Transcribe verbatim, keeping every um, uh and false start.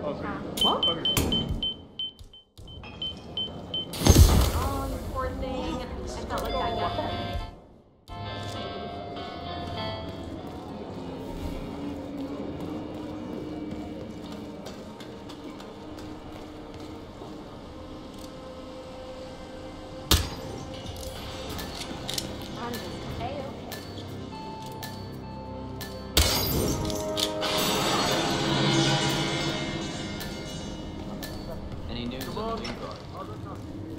What? Oh, poor thing. I felt like that yesterday. Any news on the new guard?